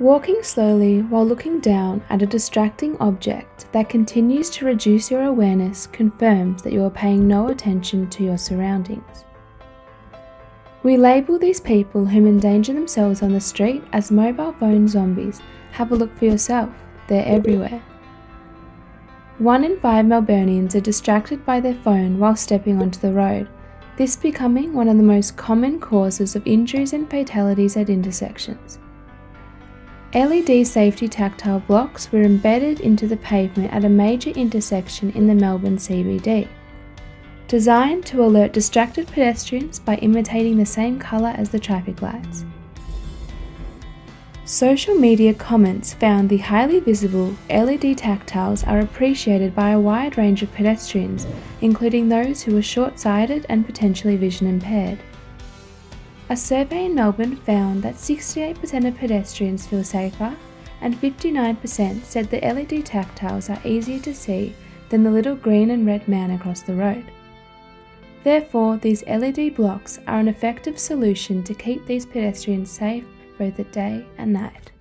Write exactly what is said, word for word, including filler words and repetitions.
Walking slowly while looking down at a distracting object that continues to reduce your awareness confirms that you are paying no attention to your surroundings. We label these people who endanger themselves on the street as mobile phone zombies. Have a look for yourself, they're everywhere. One in five Melburnians are distracted by their phone while stepping onto the road, this becoming one of the most common causes of injuries and fatalities at intersections. L E D safety tactile blocks were embedded into the pavement at a major intersection in the Melbourne C B D. Designed to alert distracted pedestrians by imitating the same colour as the traffic lights. Social media comments found the highly visible L E D tactiles are appreciated by a wide range of pedestrians, including those who are short-sighted and potentially vision impaired. A survey in Melbourne found that sixty-eight percent of pedestrians feel safer and fifty-nine percent said the L E D tactiles are easier to see than the little green and red man across the road. Therefore, these L E D blocks are an effective solution to keep these pedestrians safe both at day and night.